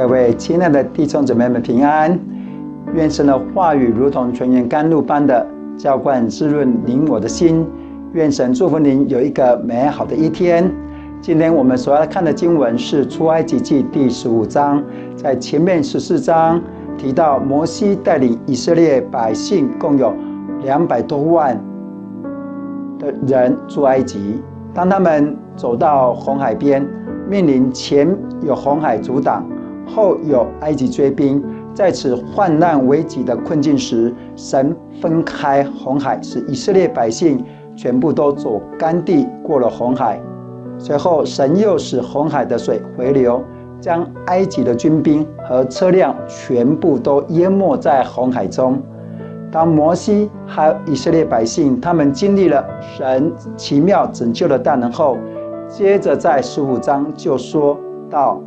各位亲爱的弟兄姊妹们平安，愿神的话语如同泉源甘露般的浇灌滋润您我的心，愿神祝福您有一个美好的一天。今天我们所要看的经文是出埃及记第15章，在前面14章提到摩西带领以色列百姓共有200多万的人出埃及，当他们走到红海边，面临前有红海阻挡，后有埃及追兵，在此患难危急的困境时，神分开红海，使以色列百姓全部都走干地过了红海。随后神又使红海的水回流，将埃及的军兵和车辆全部都淹没在红海中。当摩西和以色列百姓他们经历了神奇妙拯救的大能后，接着在15章就说到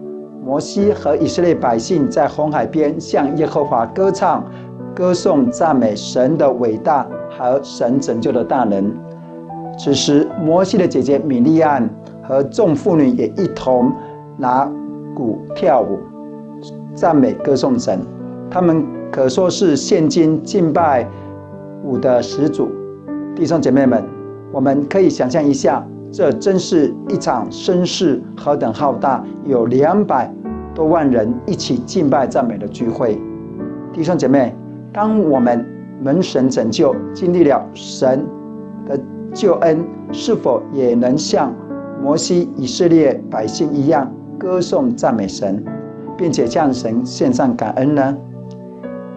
摩西和以色列百姓在红海边向耶和华歌唱，歌颂赞美神的伟大和神拯救的大能。此时摩西的姐姐米利暗和众妇女也一同拿鼓跳舞，赞美歌颂神，他们可说是现今敬拜舞的始祖。弟兄姐妹们，我们可以想象一下，这真是一场声势何等浩大，有200多万人一起敬拜赞美的聚会。弟兄姐妹，当我们蒙神拯救，经历了神的救恩，是否也能像摩西以色列百姓一样歌颂赞美神，并且向神献上感恩呢？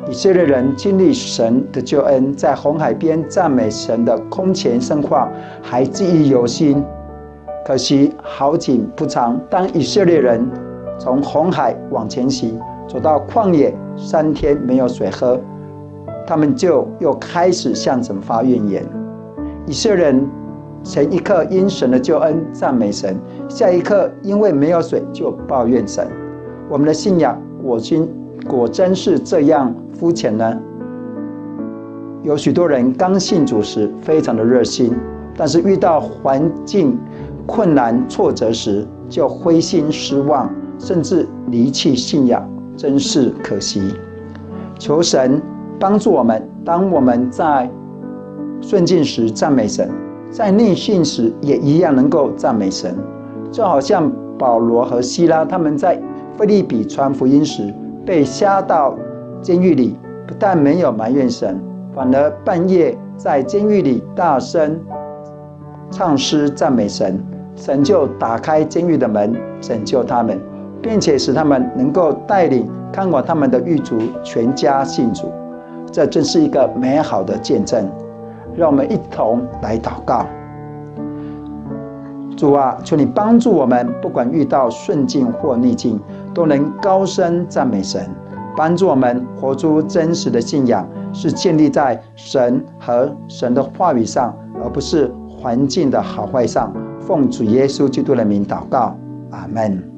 以色列人经历神的救恩，在红海边赞美神的空前盛况还记忆犹新。可惜好景不长，当以色列人从红海往前行，走到旷野3天没有水喝，他们就又开始向神发怨言。以色列人前一刻因神的救恩赞美神，下一刻因为没有水就抱怨神。我们的信仰果真是这样肤浅呢？有许多人刚信主时非常的热心，但是遇到环境困难挫折时就灰心失望，甚至离弃信仰，真是可惜。求神帮助我们，当我们在顺境时赞美神，在逆境时也一样能够赞美神。就好像保罗和希拉他们在腓立比传福音时被下到监狱里，不但没有埋怨神，反而半夜在监狱里大声唱诗赞美神，神就打开监狱的门拯救他们，并且使他们能够带领看管他们的狱卒全家信主。这真是一个美好的见证。让我们一同来祷告。主啊，求你帮助我们，不管遇到顺境或逆境，都能高声赞美神，帮助我们活出真实的信仰，是建立在神和神的话语上，而不是环境的好坏上。奉主耶稣基督的名祷告，阿们。